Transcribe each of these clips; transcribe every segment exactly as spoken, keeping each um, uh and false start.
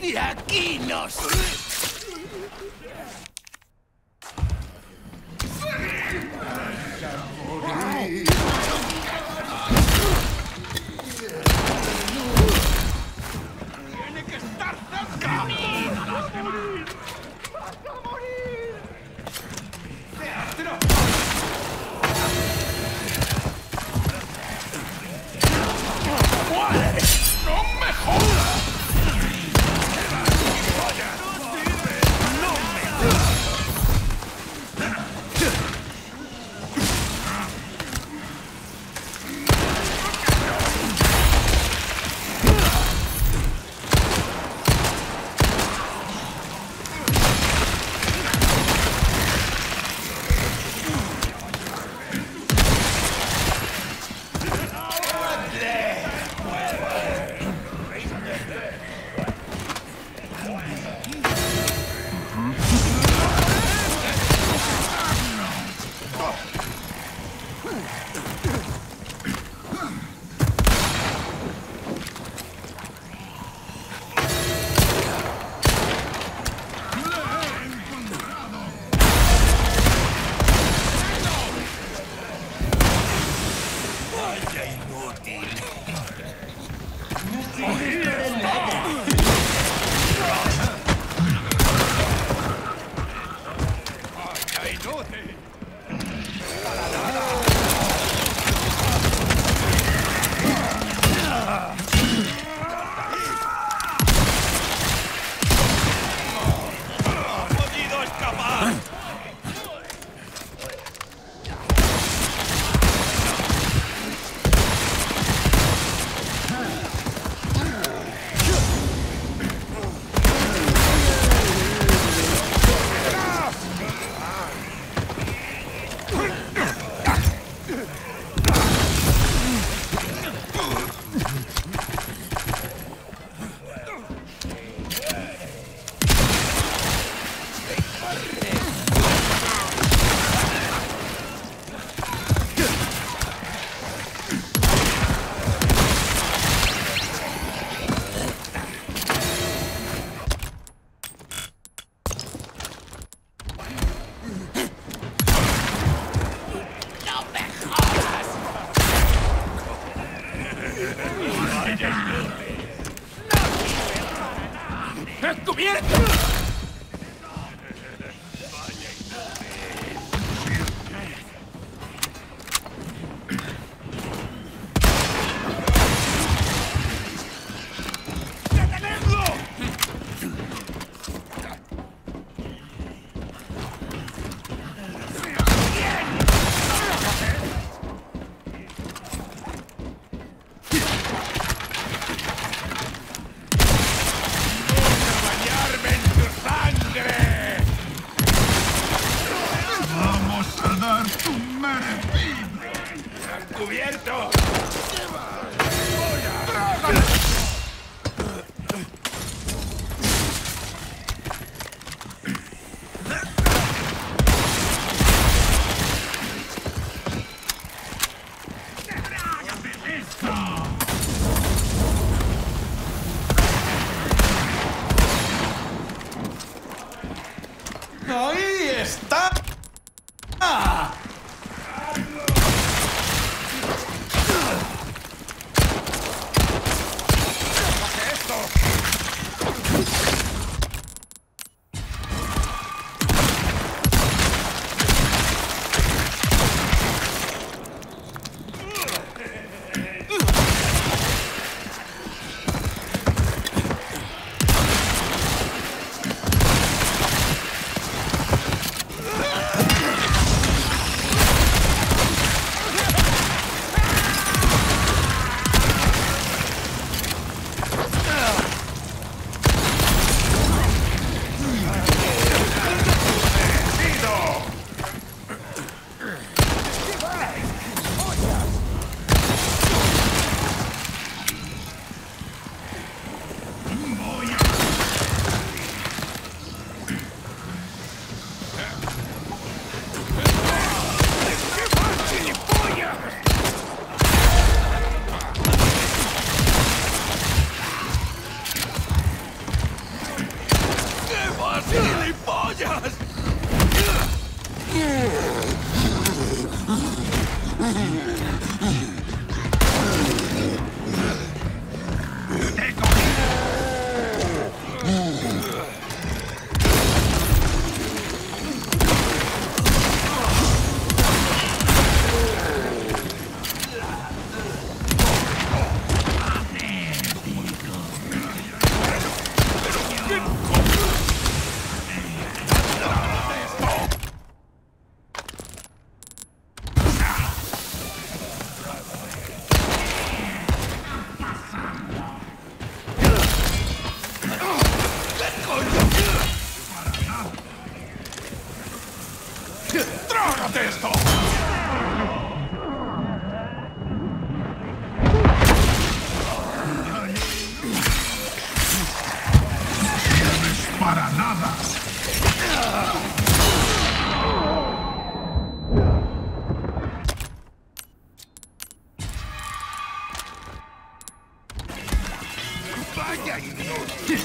¡De aquí nos! ¡Tiene que estar cerca! ¡Vas a morir! ¡Vas a morir! ¡Teatro! ¡Voy a bañarme en tus muerto. No sirves para nada. Vaya inútil.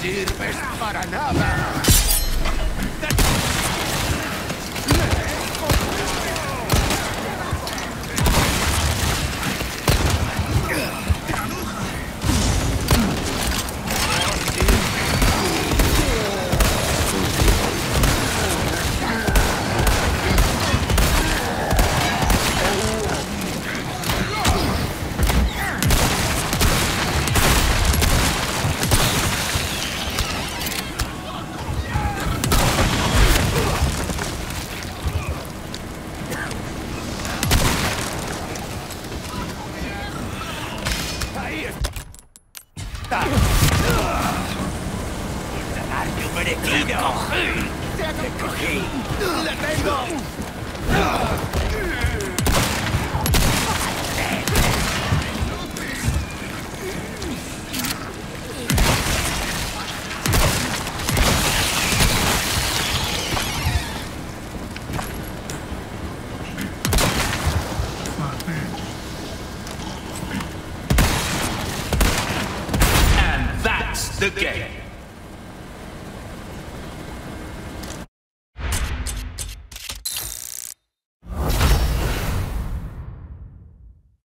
Sirves para nada. ¡Te cogí! ¡Te cogí! ¡La tengo!